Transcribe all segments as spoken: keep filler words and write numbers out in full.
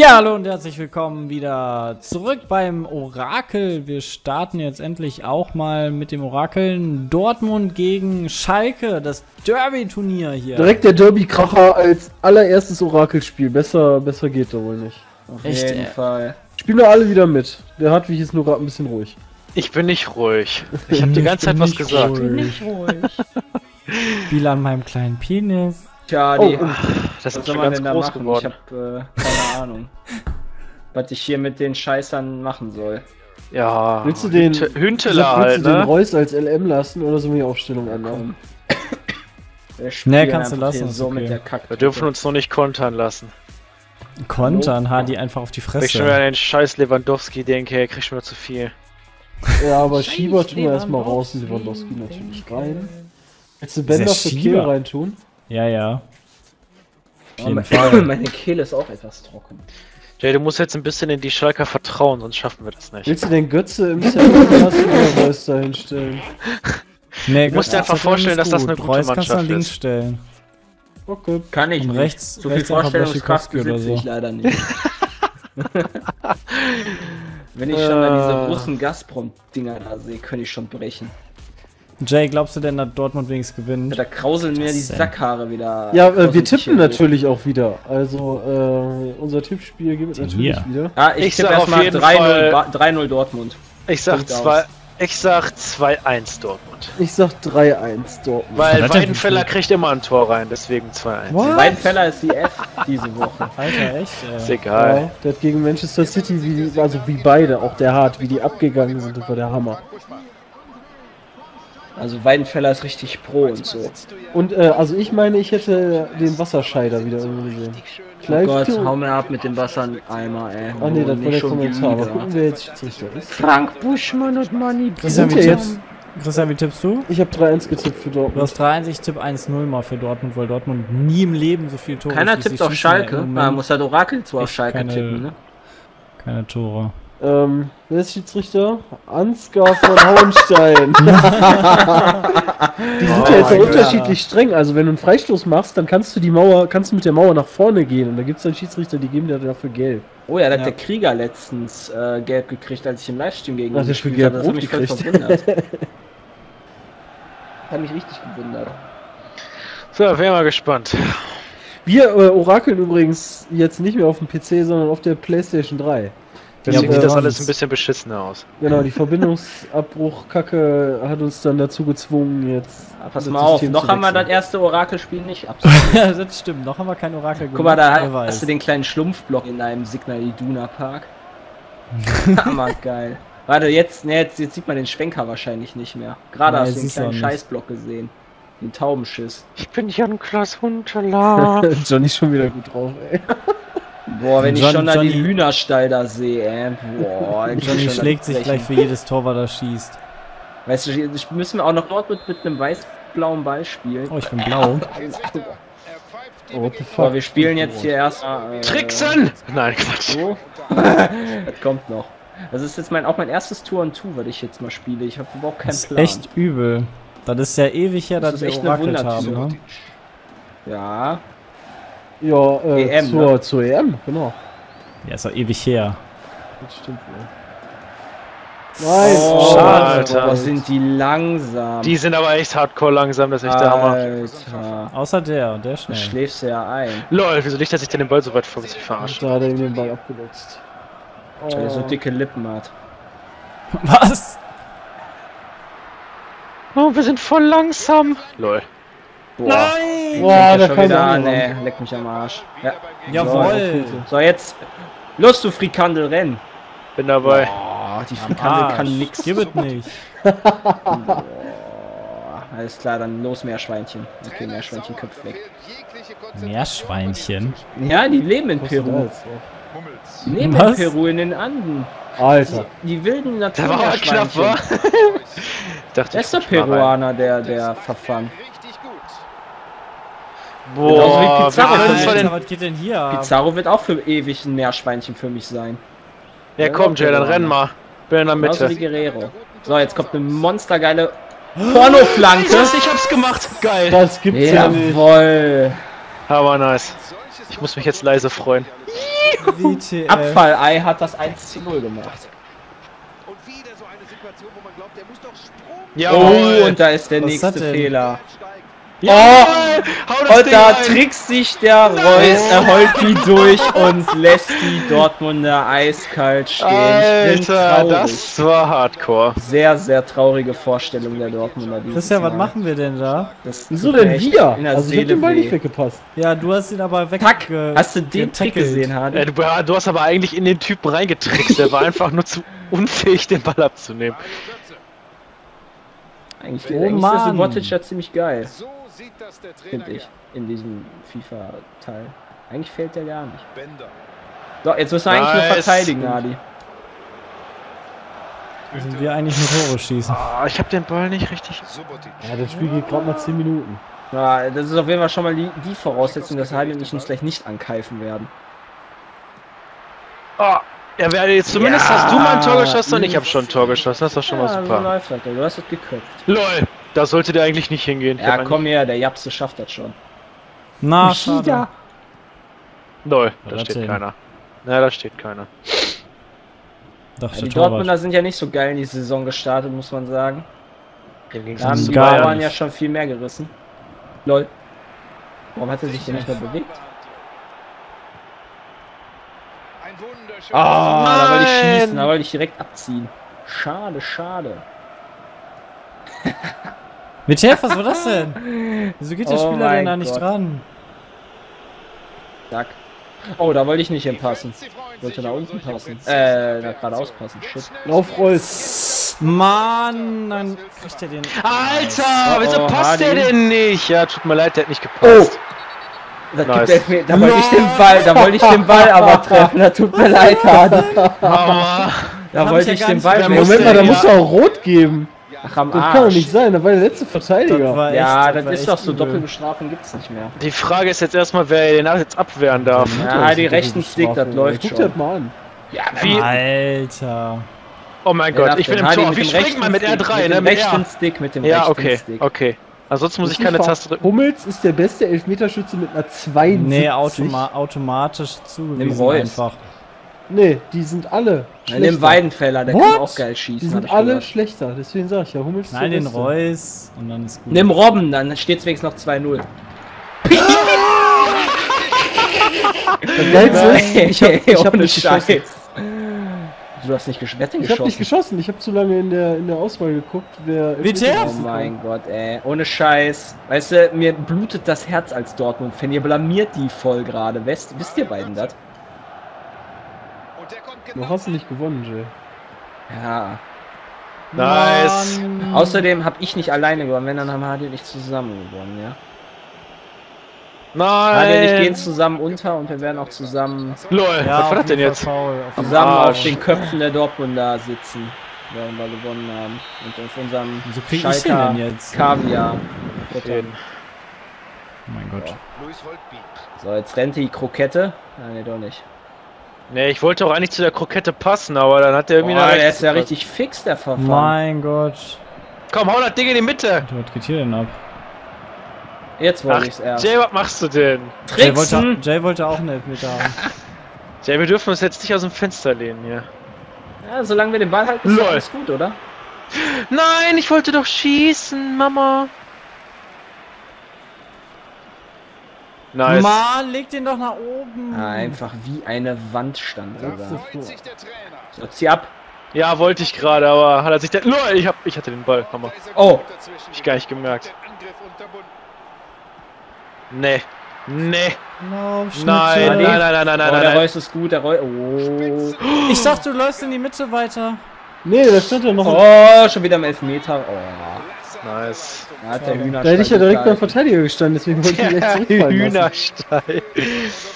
Ja, hallo und herzlich willkommen wieder zurück beim Orakel. Wir starten jetzt endlich auch mal mit dem Orakel. Dortmund gegen Schalke, das Derby-Turnier hier. Direkt der Derby-Kracher als allererstes Orakelspiel. Besser, besser geht da wohl nicht. Auf Echt, jeden äh. Fall. Spielen wir alle wieder mit. Der Hartwig ist nur gerade ein bisschen ruhig. Ich bin nicht ruhig. Ich habe die ganze Zeit was gesagt. Ich bin nicht ruhig. Spiel an meinem kleinen Penis. Tja, die... Oh, das was ist soll man ganz denn da groß machen? Geworden. Ich habe äh, keine Ahnung, was ich hier mit den Scheißern machen soll. Ja, willst du den Hüntelaar, halt, willst du ne? den Reus als L M lassen oder so eine Aufstellung ändern? Nee, kannst du lassen. So okay. Mit der Wir dürfen uns noch nicht kontern lassen. Kontern? Oh. Ha, die einfach auf die Fresse. Wenn ich schon wieder an den Scheiß Lewandowski denke, er kriegt schon wieder zu viel. Ja, aber Schieber tun wir erstmal raus, und Lewandowski natürlich rein. Willst du Bender für Kiel reintun? Ja, ja. Meine Kehle ist auch etwas trocken. Jay, du musst jetzt ein bisschen in die Schalker vertrauen, sonst schaffen wir das nicht. Willst du den Götze im Zentrum lassen oder Reus da hinstellen? Nee, du musst dir einfach vorstellen, dass das eine gute Mannschaft ist. Reus kannst du links stellen. Okay. Kann ich nicht. Rechts, so viel Vorstellungskraft besitze ich leider nicht. Wenn ich schon mal diese großen Gazprom-Dinger da sehe, könnte ich schon brechen. Jay, glaubst du denn, dass Dortmund wenigstens gewinnt? Ja, da krauseln mir die Sackhaare wieder. Ja, äh, wir tippen natürlich auch wieder. Also, äh, unser Tippspiel gibt es natürlich ja. wieder. Ja, ich, ich tippe erstmal drei null Dortmund. Ich sag zwei eins Dortmund. Ich sag drei eins Dortmund. Weil Weidenfeller kriegt immer ein Tor rein, deswegen zwei eins. Weidenfeller ist die F diese Woche. Alter, echt? Äh, ist egal. Ja, der hat gegen Manchester City, wie die, also wie beide, auch der Hart, wie die abgegangen sind, das war der Hammer. Also Weidenfeller ist richtig pro und so. Und äh, also ich meine, ich hätte den Wasserscheider wieder irgendwie gesehen. Oh Gott, hau mir ab mit dem Wassereimer, ey. Ah ne, das war der Kommentar, aber gucken wir jetzt Frank Buschmann und Manni. Christian, wie tippst du? Ich habe drei eins getippt für Dortmund. Du hast drei eins, ich tippe eins null mal für Dortmund, weil Dortmund nie im Leben so viel Tore... Keiner tippt auf Schalke, man muss halt Orakel zwar auf Schalke tippen, ne? Keine Tore. Ähm, wer ist Schiedsrichter? Ansgar von Hauenstein. Die sind oh ja jetzt auch unterschiedlich streng. Also wenn du einen Freistoß machst, dann kannst du die Mauer, kannst du mit der Mauer nach vorne gehen. Und da gibt es dann Schiedsrichter, die geben dir dafür Geld. Oh ja, da ja. hat der Krieger letztens äh, Geld gekriegt, als ich im Livestream gegen ihn gespielt habe. Das hat mich voll verwundert. Hat mich richtig gewundert. So, wir sind mal gespannt. Wir äh, orakeln übrigens jetzt nicht mehr auf dem P C, sondern auf der Playstation drei. Deswegen ja, sieht das alles ein bisschen beschissener aus. Genau, die Verbindungsabbruchkacke hat uns dann dazu gezwungen, jetzt... Ja, pass mal auf, noch haben wir das erste Orakelspiel nicht absolviert. Das stimmt, noch haben wir kein Orakel gemacht. Guck mal, da hast weiß. du den kleinen Schlumpfblock in einem Signal Iduna Park. Hammer geil. Warte, jetzt, ne, jetzt, jetzt sieht man den Schwenker wahrscheinlich nicht mehr. Gerade hast du den kleinen Scheißblock gesehen. Den Taubenschiss. Ich bin ja ein Klaus Huntelaar. Johnny schon wieder gut drauf, ey. Boah, wenn John, ich schon da die Hühnerstall da sehe, ey. Boah, Johnny schlägt sich gleich für jedes Tor, was er schießt. Weißt du, müssen wir auch noch Dortmund mit, mit einem weiß-blauen Ball spielen. Oh, ich bin blau. Oh, what the fuck? Aber wir spielen jetzt hier erst... Äh, Tricksen! Nein, Quatsch. So. Das kommt noch. Das ist jetzt mein, auch mein erstes Tour und Tour, was ich jetzt mal spiele. Ich habe überhaupt keinen Plan. Das ist echt übel. Das ist ja ewig her, dass wir orakelt haben, ne? Ja... Ja, äh, E M, zur, ne? zur E M, genau. Ja, ist doch ewig her. Das stimmt, ja. Nein, oh, schade, Alter. Boah, sind die langsam. Die sind aber echt hardcore langsam, das ist echt der Hammer. Außer der, der schnell. Du schläfst ja ein. Lol, wieso nicht, dass ich dir den Ball so weit vor sich verarscht? Da hat er ihm den Ball abgenutzt. Oh. Weil er so dicke Lippen hat. Was? Oh, wir sind voll langsam. Lol. Boah. Nein! Boah, da kann wieder an, ey. Leck mich am Arsch. Ja. Jawohl! So, jetzt. Los, du Frikandel, renn! Bin dabei. Boah, die Frikandel kann nix. Hier wird nicht. Boah. Alles klar, dann los, Meerschweinchen. Okay, Meerschweinchen köpft weg. Meerschweinchen? Ja, die leben in Peru. Die leben in Peru in den Anden. Alter. Die, die wilden Naturmeerschweinchen. Das ist der Peruaner, der, der verfangen. Boah, Pizarro, Alter, den... was geht denn hier ab? Pizarro wird auch für ewig ein Meerschweinchen für mich sein. Ja, ja komm, Jay, dann renn mal. Bin in der Mitte. Wie Guerrero. So, jetzt kommt eine monstergeile Porno-Flanke. Ich hab's gemacht. Geil. Das gibt's ja nicht. Jawohl. Aber nice. Ich muss mich jetzt leise freuen. Abfallei hat das eins zu null gemacht. Und wieder so eine Situation, wo man glaubt, der muss doch Sprung. Ja, oh, und da ist der Was nächste Fehler. Ja, oh, und da trickst sich der Reus, er heult die durch und lässt die Dortmunder eiskalt stehen. Alter, das war Hardcore. Sehr, sehr traurige Vorstellung der Dortmunder. Christian, was machen wir denn da? Wieso denn wir? Also ich hab den Ball nicht weggepasst. Ja, du hast ihn aber weg. Tack, hast du den Trick gesehen, Hardy? Ja, du, du hast aber eigentlich in den Typen reingetrickst. Der war einfach nur zu unfähig, den Ball abzunehmen. Eigentlich, oh, eigentlich ist das Wattage ja ziemlich geil. So sieht das der Trainer, finde ich, in diesem FIFA-Teil. Eigentlich fehlt der gar nicht. Bender. So, jetzt müssen wir eigentlich nur verteidigen, Adi. Müssen wir eigentlich nur Tore schießen. Oh, ich habe den Ball nicht richtig... Ja, das Spiel geht gerade mal zehn Minuten. Ja, das ist auf jeden Fall schon mal die, die Voraussetzung, dass Heidi und ich uns gleich nicht ankeifen werden. Oh. Ja, werde jetzt zumindest ja. Hast du mal ein Tor geschossen und ich habe schon ein Tor geschossen, das ist doch schon ja, mal super. So läuft das, du hast es geköpft. Lol, da sollte der eigentlich nicht hingehen. Ja, komm her, der Japse schafft das schon. Na, schade. Lol, da steht hin. keiner. Ja, da steht keiner. Doch, ja, die Dortmunder sind ja nicht so geil in die Saison gestartet, muss man sagen. Da haben die Bayern ja schon viel mehr gerissen. Lol. Warum hat er sich denn nicht mehr bewegt? Oh, nein! Da wollte ich schießen, da wollte ich direkt abziehen. Schade, schade. Mit Chef, was war das denn? Wieso geht der oh Spieler denn da nicht Gott. dran? Zack. Oh, da wollte ich nicht hinpassen. Wollte da unten passen. Äh, da geradeaus passen. Shit. Lauf, Reus. Mann, dann kriegt er den. Alter, oh, wieso passt Hardy. der denn nicht? Ja, tut mir leid, der hat nicht gepasst. Oh. Da, nice. gibt da wollte ich den Ball, da wollte ich den Ball aber treffen, da tut mir leid, Hardy. Da Hab wollte ich, ja ich den Ball treffen. Moment mal, da musst du auch rot geben. Ach, am das Arsch. Kann doch nicht sein, da war der letzte Verteidiger. Das echt, ja, das, das ist doch so, Doppelbestrafung gibt's nicht mehr. Die Frage ist jetzt erstmal, wer den jetzt abwehren darf. Ja, die rechten Stick, das läuft schon. Guck dir das mal an. Ja, wie? Alter. Oh mein Gott, ich bin im Tor. Wie springt man mit R drei, ne? Mit dem rechten Stick, mit dem rechten Stick. Ja, okay, okay. Ansonsten muss ich keine Taste drücken. Hummels ist der beste Elfmeterschütze mit einer zweiundsiebzig. Nee, automa automatisch zugewiesen einfach. Nee, die sind alle schlechter. Nimm Weidenfeller, der What? kann auch geil schießen. Die sind alle gedacht. schlechter, deswegen sag ich ja, Hummels ist Nein, den beste. Reus und dann ist gut. Nimm Robben, dann steht's wenigstens noch zwei null. Ich hab, ich hab nicht geschossen. Du hast nicht, gesch nicht geschossen. Ich hab nicht geschossen, ich hab zu lange in der, in der Auswahl geguckt, wer... Oh mein Gott, ey. Ohne Scheiß. Weißt du, mir blutet das Herz als Dortmund-Fan. Ihr blamiert die voll gerade. Wisst ihr beiden das? Du hast nicht gewonnen, Jay. Ja. Nice. Mann. Außerdem hab ich nicht alleine gewonnen. Wenn, dann haben Hardy und ich zusammen gewonnen, ja. Nein! Hardy und ich gehen zusammen unter und wir werden auch zusammen... LOL, ja, was war das denn jetzt? Zusammen Arsch. auf den Köpfen der Dortmunder sitzen, während wir gewonnen haben. Und auf unserem so Schalker jetzt? Kaviar. Okay. Oh mein Gott. So, jetzt rennt die Krokette. Nein, nee, doch nicht. Nee, ich wollte auch eigentlich zu der Krokette passen, aber dann hat der irgendwie... Oh, der ist ja richtig fix, der Verfahren. Mein Gott. Komm, hau das Ding in die Mitte! Was geht hier denn ab? Jetzt wollte ich's erst. Jay, was machst du denn? Tricksen! Jay wollte, Jay wollte auch einen Elfmeter haben. Jay, wir dürfen uns jetzt nicht aus dem Fenster lehnen hier. Ja, solange wir den Ball halten, ist alles gut, oder? Nein, ich wollte doch schießen, Mama. Nice. Mann, leg den doch nach oben. Einfach wie eine Wand stand sogar. So, zieh ab. Ja, wollte ich gerade, aber hat er sich der... LOL, ich, hab, ich hatte den Ball, Mama. Oh. Hab ich gar nicht gemerkt. Nee. Nee. No, nein, nein, nein, nein, nein, nein, oh, nein. Der Reus ist gut, der Reus... Oh. Ich dachte, du läufst in die Mitte weiter. Nee, da stand ja noch... Oh, schon wieder im Elfmeter. Oh. Nice. Da hat der Hühnerstall... Da hätte ich ja direkt beim Verteidiger gestanden, deswegen wollte ich jetzt zurückfallen Hühnerstall.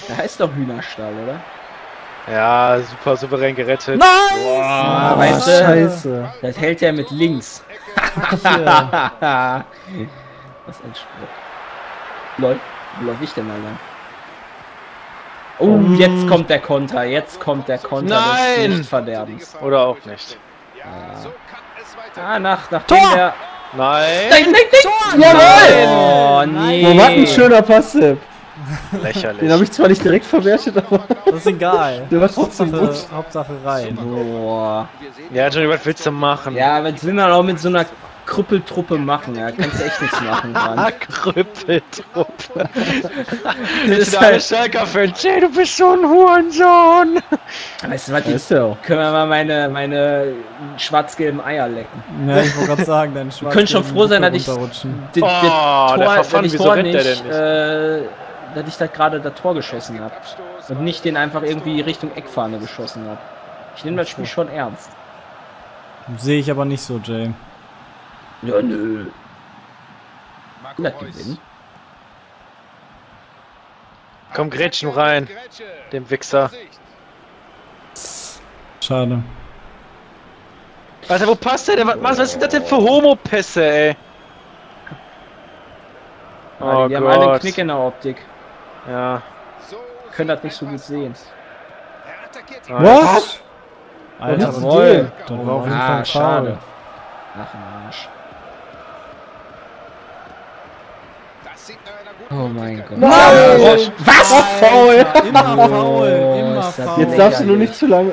Der heißt doch Hühnerstall, oder? Ja, super souverän gerettet. Nice! Wow, oh, weißt du, Scheiße. Das hält er mit links. Was ein Spruch. Lol, wo lauf ich denn mal lang? Oh, um. jetzt kommt der Konter, jetzt kommt der Konter des Nichtverderbens. Oder auch nicht. Ja. Ah, nach, nach Tor! Der... Nein! Nein, nein, nein! Tor! Jawohl! Oh, nee! Wo war ein schöner Pass-Tipp? Lächerlich. Den habe ich zwar nicht direkt verwertet, aber... Das ist egal. Der war trotzdem Hauptsache, Hauptsache rein. Boah. Ja, Johnny, was willst du machen? Ja, was will man auch mit so einer Krüppeltruppe machen? Ja, kannst du echt nichts machen. Mann. Krüppeltruppe. Das ist halt... Schalker-Fan. Hey, du bist so ein Hurensohn. Weißt du was, jetzt so. Können wir mal meine, meine schwarz-gelben Eier lecken. Ja, ich wollte gerade sagen, deine schwarz-gelben... Können schon froh sein, dass ich... Oh, der Verfahren, wieso rennt der denn nicht? Dass ich da gerade das Tor geschossen habe und nicht den einfach irgendwie Richtung Eckfahne geschossen habe. Ich nehme das Spiel schon ernst. Sehe ich aber nicht so, Jay. Ja, nö. Das gewinnt. Komm, Gretchen rein, dem Wichser. Schade. Alter, wo passt der denn? Was ist das denn für Homo-Pässe, ey? Oh, die haben alle einen Knick in der Optik. Ja. Können das nicht so gut sehen. Was? Alter, voll. Da war auf jeden Fall ein Schade. Ach, ein Arsch. Oh mein Gott. Nein! Was? Faul! Immer faul! Immer faul! Jetzt darfst du nur nicht zu lange...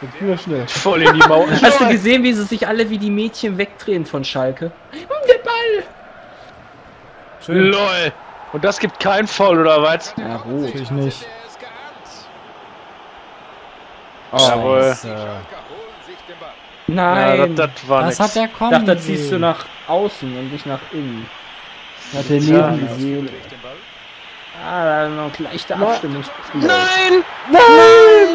Jetzt ging das schnell. Voll in die Mauer. Hast du gesehen, wie sie sich alle wie die Mädchen wegdrehen von Schalke? Der Ball! Schön. LOL! Und das gibt kein Foul, oder was? Ja, gut. Natürlich nicht. Oh, jawohl. Nein! Ja, das, das war das hat der kommen. Ich dachte, das ziehst du nach außen und nicht nach innen. Hat der Leben gesehen. Ah, da haben wir noch gleich der Abstimmungsspiel. Nein! Nein! Nein!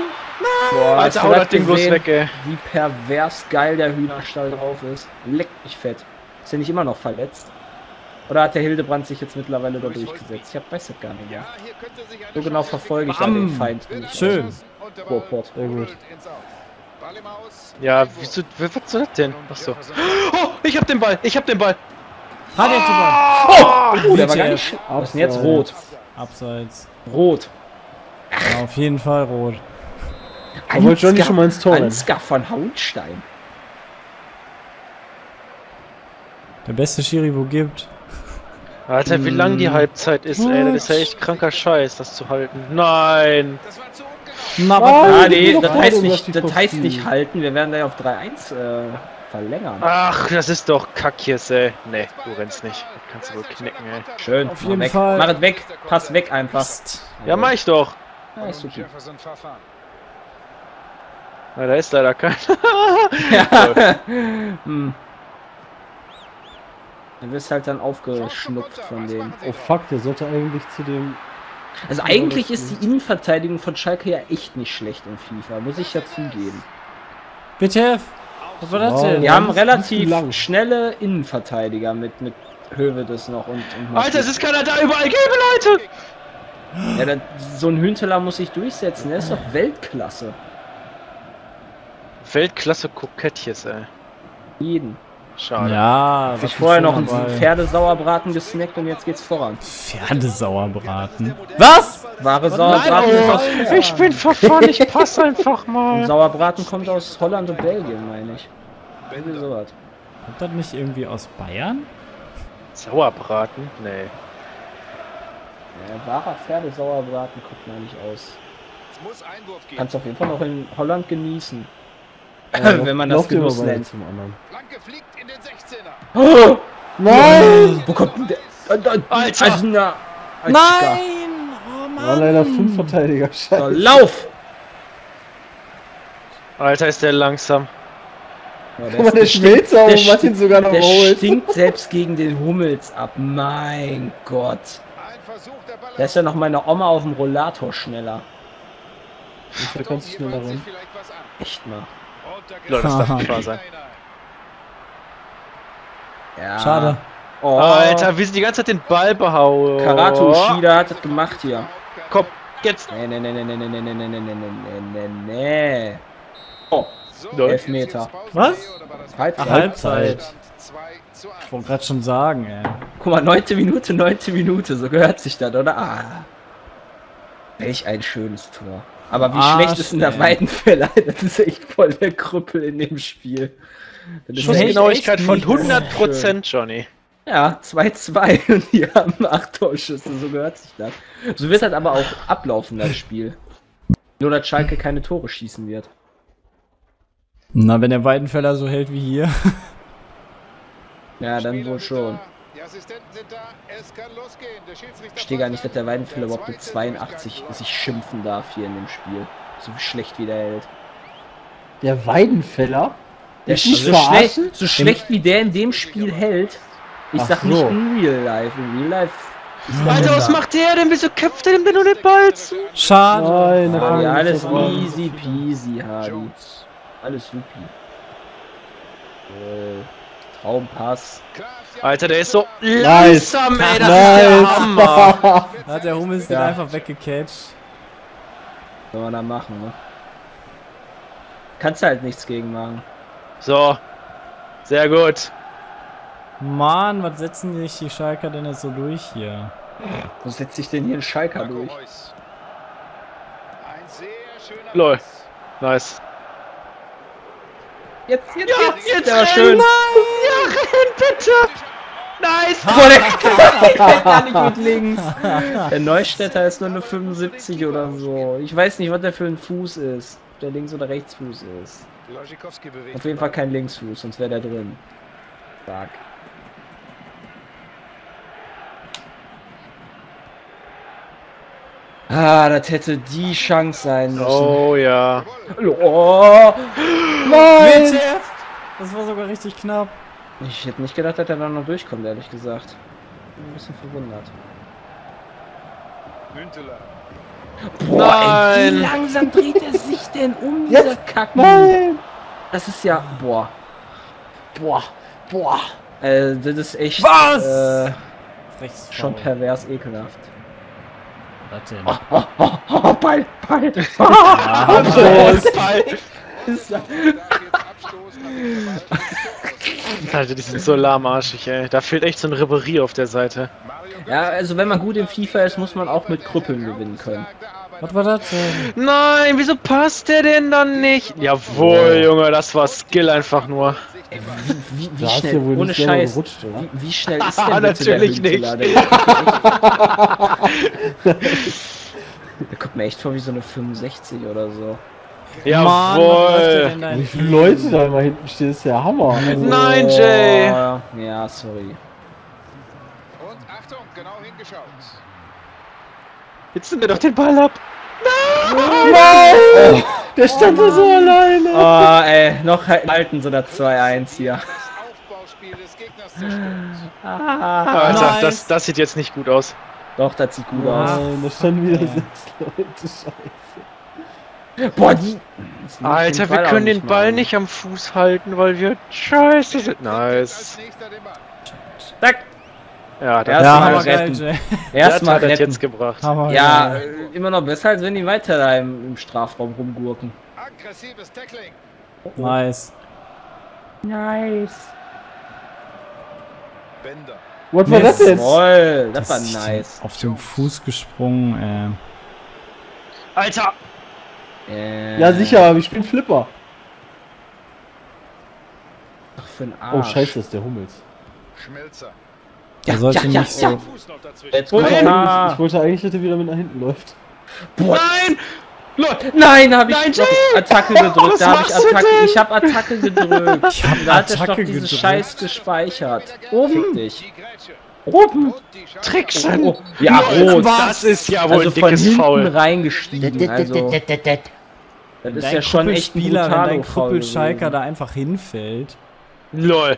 Boah, Alter, hau das Ding bloß weg, ey. Wie pervers geil der Hühnerstall drauf ist. Leck mich fett. Ist der nicht immer noch verletzt? Oder hat der Hildebrand sich jetzt mittlerweile da durchgesetzt? Ich hab, weiß das gar nicht mehr. So genau verfolge ich den Feind nicht. Schön. Boah, boah, sehr gut. Ja, wieso, was soll das denn? Achso. Oh, ich hab den Ball, ich hab den Ball. Hat er den Ball? Oh, der war gar nicht. Was ist denn jetzt? Rot. Abseits. Rot. Ja, auf jeden Fall rot. Er wollte Johnny schon mal ins Tor. Ansgar von Hauenstein. Der beste Schiri, wo gibt. Alter, wie lang die Halbzeit ist, ey. Das ist ja echt kranker Scheiß, das zu halten. Nein! Na, aber nee, das heißt nicht, das heißt nicht halten. Wir werden da ja auf drei eins äh, verlängern. Ach, das ist doch Kackjes, ey. Nee, du rennst nicht. Das kannst du wohl knicken, ey. Schön, auf jeden Fall. Mach es weg. Pass weg einfach. Ja, mach ich doch. Ja, ist okay. Na, da ist leider keiner. Ja. Hm. Du wirst halt dann aufgeschnupft von dem. Oh fuck, der sollte eigentlich zu dem... Also eigentlich ist die Innenverteidigung von Schalke ja echt nicht schlecht in FIFA, muss ich ja zugeben. B T F! Was war das denn? Die haben relativ schnelle Innenverteidiger mit, mit Höwedes noch und... und Alter, es ist keiner da, überall gelbe Leute! Ja, dann, so ein Hüntelaar muss sich durchsetzen, der ist doch Weltklasse. Weltklasse Kokettjes, ey. Jeden. Schade. Ja, hab ich vorher noch einen Pferdesauerbraten gesnackt und jetzt geht's voran. Pferdesauerbraten? Was? Wahre Sauerbraten ist aus Fußball. Ich bin verfahren, ich passe einfach mal. Und Sauerbraten kommt aus Holland und Belgien, meine ich. Irgendwie sowas. Kommt das nicht irgendwie aus Bayern? Sauerbraten? Nee. Ja, wahrer Pferdesauerbraten kommt mal nicht aus. Kannst du auf jeden Fall noch in Holland genießen. Ja, wenn man das Genuss nennt. Zum anderen. Oh, nein! Wo kommt denn der? Alter! Alter. Nein! Oh Mann! War leider fünf Verteidiger, scheiße. Lauf! Alter, ist der langsam. Ja, der, oh, der Schmelzer und Martin sogar noch holt. Der stinkt selbst gegen den Hummels ab. Mein Gott. Da ist ja noch meine Oma auf dem Rollator schneller. Da kommst du schneller rum. Echt mal. Leute, das darf nicht wahr sein. Ja. Schade. Oh. Alter, wir sind die ganze Zeit den Ball behauen. Karato Shida hat das gemacht hier. Komm, jetzt. Nee, nee, nee, nee, nee, nee, nee, nee, nee, nee, nee, nee. Oh, elf Meter. Was? Halbzeit. Halbzeit. Ich wollte gerade schon sagen, ey. Guck mal, neunte Minute, neunte Minute, so gehört sich das, oder? Ah. Welch ein schönes Tor. Aber wie Arsch, schlecht ist denn der Weidenfeller? Das ist echt voll der Krüppel in dem Spiel. Schussgenauigkeit von hundert Prozent, Johnny. Ja, zwei zu zwei und die haben acht Torschüsse, so gehört sich das. So wird halt aber auch ablaufen, das Spiel. Nur, dass Schalke keine Tore schießen wird. Na, wenn der Weidenfeller so hält wie hier. Ja, dann wohl schon. Ich verstehe gar nicht, dass der Weidenfeller überhaupt mit zweiundachtzig sich schimpfen darf hier in dem Spiel. So schlecht wie der hält. Der Weidenfeller? Der ist nicht so schlecht, so schlecht wie der in dem Spiel hält. Ich Ach sag so. Nicht in Real Life, in Real Life. Alter, was macht der denn? Wieso köpft der denn, wenn du den Ball zu? Schade. Nein, nein, Hardy, alles easy peasy, Hardy. Alles super. Äh, Traumpass. Alter, der ist so nice. Langsam, ey, das nice. Ist der Hammer. Hat der Hummels ja. Den einfach weggecatcht. Soll man da machen, ne? Kannst halt nichts gegen machen. So. Sehr gut. Mann, was setzen sich die Schalker denn jetzt so durch hier? Wo setzt sich denn hier ein Schalker durch? Lol. Nice. Jetzt, jetzt, ja, jetzt, jetzt, jetzt schön. Nein. Ja, renn, bitte. Nice. Boah, der fällt gar nicht mit links. Der Neustädter ist nur eine fünfundsiebzig oder so. Ich weiß nicht, was der für ein Fuß ist. Ob der Links- oder Rechtsfuß ist. Auf jeden Fall kein Linksfuß, sonst wäre der drin. Stark. Ah, das hätte die Chance sein müssen. Oh ja. Oh, nein. Das war sogar richtig knapp. Ich hätte nicht gedacht, dass er da noch durchkommt, ehrlich gesagt. Bin ein bisschen verwundert. Hüntelaar. Boah, nein. Ey, wie langsam dreht er sich denn um, dieser Kacken? Das ist ja... Boah. Boah. Boah. Äh, das ist echt... Was? Äh, ist schon pervers ekelhaft. Was denn? Oh, oh, oh, oh, Ball, Ball. Oh, ah, Ball. Ball. Ist das? Alter, die sind so lahmarschig, ey. Da fehlt echt so ein Ribéry auf der Seite. Ja, also wenn man gut im FIFA ist, muss man auch mit Krüppeln gewinnen können. Was war das denn? Nein, wieso passt der denn dann nicht? Jawohl, Junge, das war Skill einfach nur. Ey, wie, wie, wie schnell, ohne Scheiß, rutscht, wie, wie schnell ist der natürlich der nicht. Der kommt mir echt vor wie so eine fünfundsechzig oder so. Jawohl! Mann, wie viele Leute da mal hinten stehen, ist der Hammer. Also, nein, Jay! Ja, sorry. Und Achtung, genau hingeschaut. Jetzt sind wir doch den Ball ab. Nein! Nein! Oh. Der stand da oh so alleine. Oh, ey, noch halten sie da zwei eins hier. Ah, Alter, nice. das, das sieht jetzt nicht gut aus. Doch, das sieht gut oh, aus. Nein, da standen wieder sechs Leute, scheiße. Boah, die... Alter, wir können den Ball machen. Nicht am Fuß halten, weil wir... Scheiße sind. Nice. Zack. Ja, das haben wir retten. Erstmal retten. Jetzt gebracht. Ja, immer noch besser, als wenn die weiter da im, im Strafraum rumgurken. Aggressives Tackling. Oh. Nice. Nice. Bender. Was war das jetzt? Voll, das, das war nice. Auf dem Fuß gesprungen, äh. Alter! Äh. Ja, sicher, ich bin Flipper. Ach, für ein Arsch. Oh, scheiße, das ist der Hummels. Schmelzer. Ja, ja, ja, nicht ja. So jetzt oh, ja. Ich wollte eigentlich, dass er wieder mit nach hinten läuft. Boah. Nein! Nein, habe ich, hab ich Attacke gedrückt. Da hab ich, Attacke, ich hab Attacke gedrückt. Ich hab da hat er doch dieses Scheiß gespeichert. Oben. Dich. Oben. Tricksen. Oh, oh. Ja, rot. Das ist ja wohl also ein dickes Foul. Reingestiegen. Also, das ist ja schon echt ein Spieler, wenn dein Kuppelschalker da einfach hinfällt. Lol.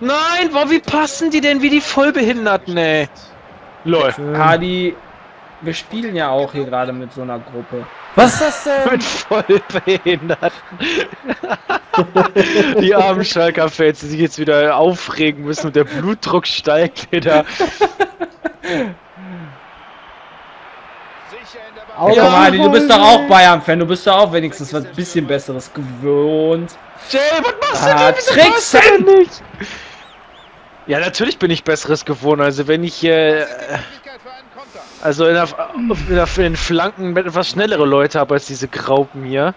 Nein, boah, wie passen die denn wie die Vollbehinderten, ey? Lol. Hardy Wir spielen ja auch hier gerade mit so einer Gruppe. Was ist das denn? Mit Vollbehinderten. Die armen Schalker-Fans, die sich jetzt wieder aufregen müssen und der Blutdruck steigt wieder. Oh, ja, komm, Adi, du bist doch auch Bayern-Fan, du bist doch auch wenigstens was bisschen Besseres gewohnt. Jay, was machst ah, du denn? Tricks denn nicht? Ja, natürlich bin ich Besseres gewohnt, also wenn ich... Äh, also in, der, in, der, in den Flanken etwas schnellere Leute habe als diese Graupen hier.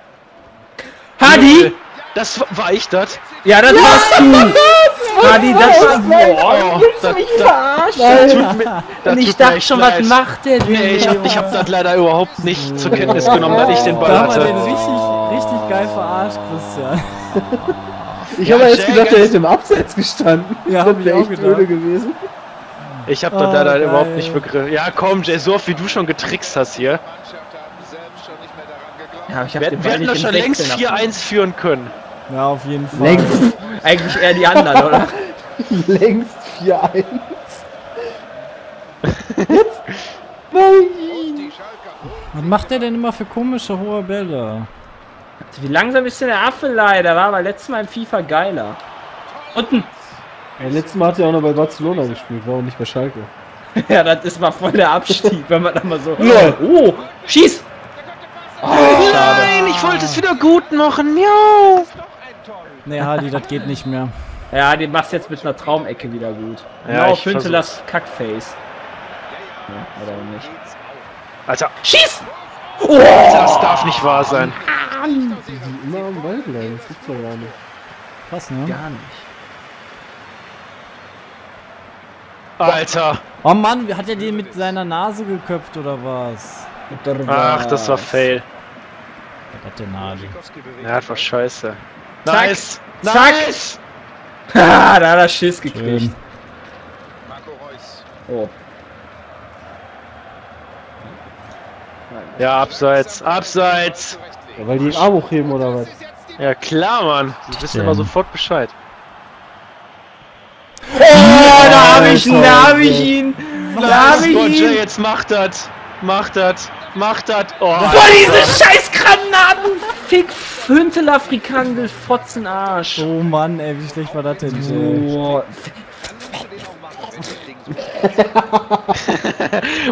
Hadi! Das war, war ich das? Ja, das ja, warst du! Das Hadi, das war... Boah, das, das, das tut mir, das und ich tut dachte mir schon, leid. Was macht der denn? Nee, ich hab, ich hab das leider überhaupt nicht zur Kenntnis genommen, weil ich den Ball hatte. Da haben wir den richtig, richtig geil verarscht, Christian. Ich ja, habe erst gedacht, er hätte im Abseits gestanden. Ja, das wäre echt blöde gewesen. Ich habe oh, das leider geil. überhaupt nicht begriffen. Ja, komm, Jay, so oft wie du schon getrickst hast hier. Ja, ich hab wir, den wir hätten doch schon längst vier eins führen können. Ja, auf jeden Fall. Längst. Eigentlich eher die anderen, oder? Längst vier eins. Jetzt? Nein! Was macht der denn immer für komische hohe Bälle? Wie langsam ist denn der Affe leider, war aber letztes Mal im FIFA geiler. Unten! Ja, letztes Mal hat er auch noch bei Barcelona gespielt, war auch nicht bei Schalke. Ja, das ist mal voll der Abstieg, wenn man da mal so... Nein. Oh, schieß! Oh, nein, ich wollte es wieder gut machen, miau! Nee, Hadi, das geht nicht mehr. Ja, den machst jetzt mit einer Traumecke wieder gut. Ja, ich finde das Kackface. Ja, oder nicht. Alter, schieß! Oh! Alter, das darf nicht wahr sein. Die sind immer am Ball bleiben, das gibt's doch gar nicht. Krass, ne? Gar nicht. Alter! Oh Mann, hat er den mit seiner Nase geköpft oder was? Ach, das war fail. Was hat der Nase? Ja, das war scheiße. Nice! Zack! Nice. Zack. Ha, da hat er Schiss gekriegt. Schön. Marco Reus. Oh. Ja, abseits, abseits! Ja, weil die den Arm hochheben oder was? Ja klar, Mann. Die wissen immer sofort Bescheid. Oh, oh, da hab ich ihn, da hab ich ihn! Da hab ich ihn! Jetzt macht das! Macht das! Macht das! Oh, boah, diese scheiß Granaten! Fick Hüntelaar, Frikandel, Fotzen, Arsch! Oh Mann, ey, wie schlecht war das denn? Boah.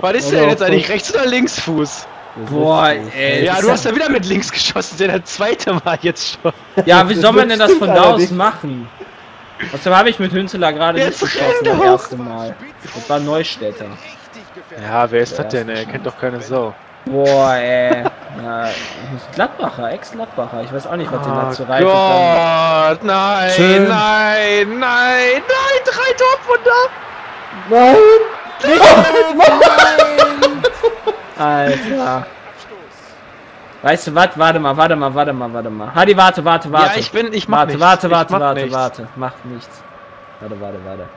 Was ist denn jetzt eigentlich? Rechts- oder Linksfuß? Boah, ey. Ja, du hast ja wieder mit links geschossen, der zweite Mal jetzt schon. Ja, wie soll man denn das von da aus machen? Außerdem habe ich mit Hüntelaar gerade nicht geschossen, das erste Mal. Das war Neustädter. Ja, wer ist das denn, ey? Kennt doch keine Sau. Boah, ey. Na, Gladbacher, Ex-Gladbacher. Ich weiß auch nicht, was den da zu reißen kann. Oh, nein, nein, nein, nein, drei Torwunder! Nein! Nein! Alter. Weißt du was? Warte mal, warte mal, warte mal, warte mal. Hadi, warte, warte, warte. Ja, ich bin, ich mach warte, nichts. Warte, warte, ich warte, nichts. warte, warte. Macht nichts. Warte, warte, warte.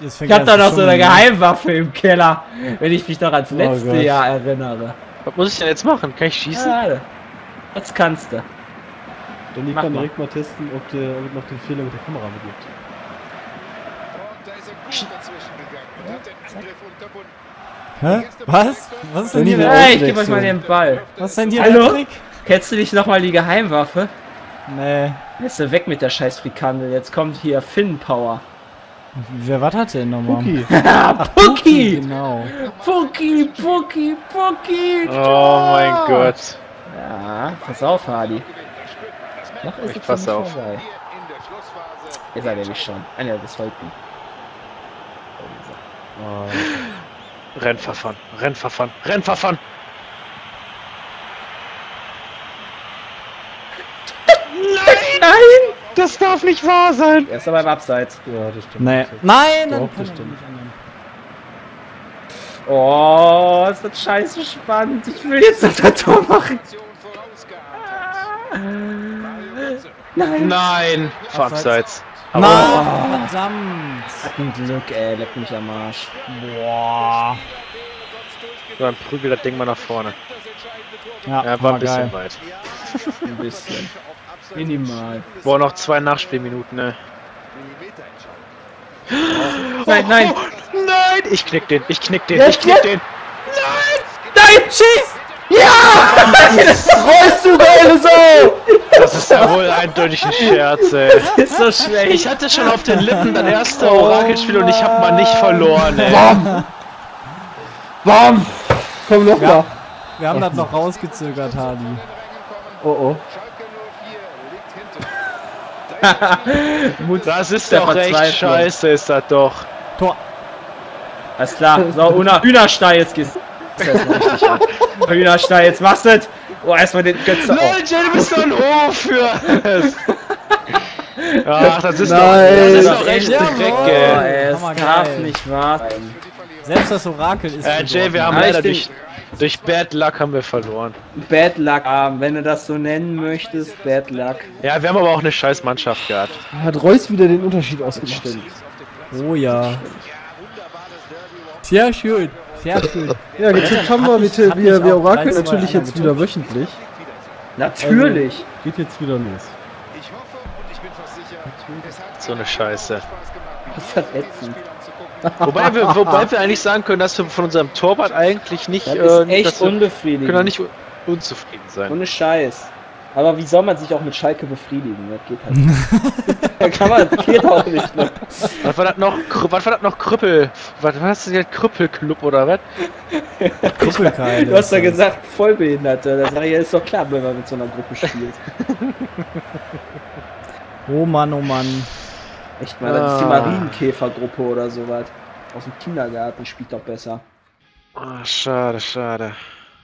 Ich hab da noch so eine Geheimwaffe im Keller, wenn ich mich noch ans letzte oh Jahr erinnere. Was muss ich denn jetzt machen? Kann ich schießen? Ja, jetzt kannst du. Dann kann direkt mal testen, ob der noch den Fehler mit der Kamera begibt. Hä? Was? Was ist denn hier der Trick? Ich gebe euch mal den Ball. Was ist denn hier der Trick? Kennst du nicht nochmal die Geheimwaffe? Nee. Jetzt ist weg mit der scheiß Frikandel. Jetzt kommt hier Finn Power. Wer was hat denn nochmal? Pucki. Pucki! Genau. Pucki, Pucki, Pucki! Oh mein Gott. Ja, pass auf, Hadi. Noch ist ich pass auf. Ihr seid ja nicht schon. Einer des Holten. Oh. Rennverfahren, Rennverfahren, Rennverfahren! Nein! Nein! Das darf nicht wahr sein! Er ist aber im Abseits. Ja, das stimmt. Nee. Nein! Doch, das stimmt. Oh, ist das scheiße spannend. Ich will jetzt das Tor machen. Nein! Nein! Abseits. Mann, verdammt! Hat ein Glück, ey, leck mich am Arsch. Boah. Dann prügelt das Ding mal nach vorne. Ja, ja war ein bisschen geil. weit. Ein bisschen. Minimal. Boah, noch zwei Nachspielminuten, ne? Nein, nein! Oh, oh, nein! Ich knick den, ich knick den, ich knick den! Nein! Rollst du geile Sau! Das ist wohl eindeutig ein Scherz, ey. Das ist so schlecht. Ich hatte schon auf den Lippen das erste Orakelspiel und ich hab mal nicht verloren, ey. Warm! Warm! Komm noch mal. Wir haben das noch rausgezögert, Hardy. Oh oh. Das ist doch echt scheiße, ist das doch. Tor. Alles klar. So, Una, Hühnerstein jetzt geht's. Hühnerstein, jetzt machst du das. Oh, erstmal den Götze. Nein, Jenny, bist du ein Hof für. Ach, das ist nein, doch, doch echt weg, ey. Das darf nicht wahr sein. Selbst das Orakel ist. Äh, Jay, wir haben leider durch, durch Bad Luck haben wir verloren. Bad Luck, wenn du das so nennen möchtest, Bad Luck. Ja, wir haben aber auch eine scheiß Mannschaft gehabt. Hat Reus wieder den Unterschied ausgestellt. Oh ja. Sehr schön, sehr schön. Ja, getippt haben wir mit, wir, wir, wir Orakel natürlich jetzt getippt. Wieder wöchentlich. Natürlich. Also, geht jetzt wieder los. Ich hoffe und ich bin fast sicher, so eine Scheiße. Das hat ätzend. Wobei wir, wobei wir eigentlich sagen können, dass wir von unserem Torwart eigentlich nicht... Das ist äh, echt unbefriedigend. Können wir nicht unzufrieden sein. Ohne Scheiß. Aber wie soll man sich auch mit Schalke befriedigen? Das geht halt nicht. Da kann man, das geht auch nicht. Ne? Was war das noch? Was war das noch? Krüppel? Was war das denn? Krüppelclub oder was? Krüppelkeil. Du hast ja gesagt, Vollbehinderte. Das ist doch klar, wenn man mit so einer Gruppe spielt. Oh Mann, oh Mann. Echt mal, das ist die Marienkäfergruppe oder sowas. Aus dem Kindergarten spielt doch besser. Oh, schade, schade.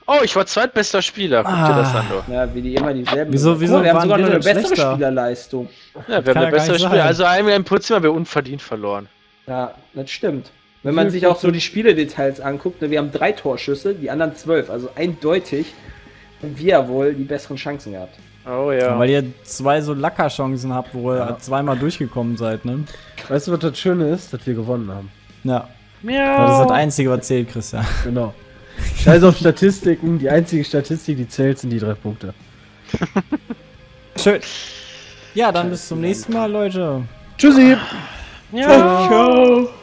Oh, ich war zweitbester Spieler. Guck dir das an, du. Ja, wie die immer dieselben. Wieso, wieso oh, wir haben sogar noch eine bessere schlechter? Spielerleistung. Ja, wir haben eine bessere Spieler. Also einmal im Prinzip haben wir unverdient verloren. Ja, das stimmt. Wenn man sich auch so die Spieledetails anguckt, ne, wir haben drei Torschüsse, die anderen zwölf. Also eindeutig haben wir wohl die besseren Chancen gehabt. Oh ja. Weil ihr zwei so Lackerchancen habt, wo ihr ja. zweimal durchgekommen seid, ne? Weißt du, was das Schöne ist? Dass wir gewonnen haben. Ja. Miau. Das ist das Einzige, was zählt, Christian. Genau. Scheiß auf Statistiken, die einzige Statistik, die zählt, sind die drei Punkte. Schön. Ja, dann bis zum nächsten Mal, Leute. Tschüssi. Ja. Ciao. Ciao.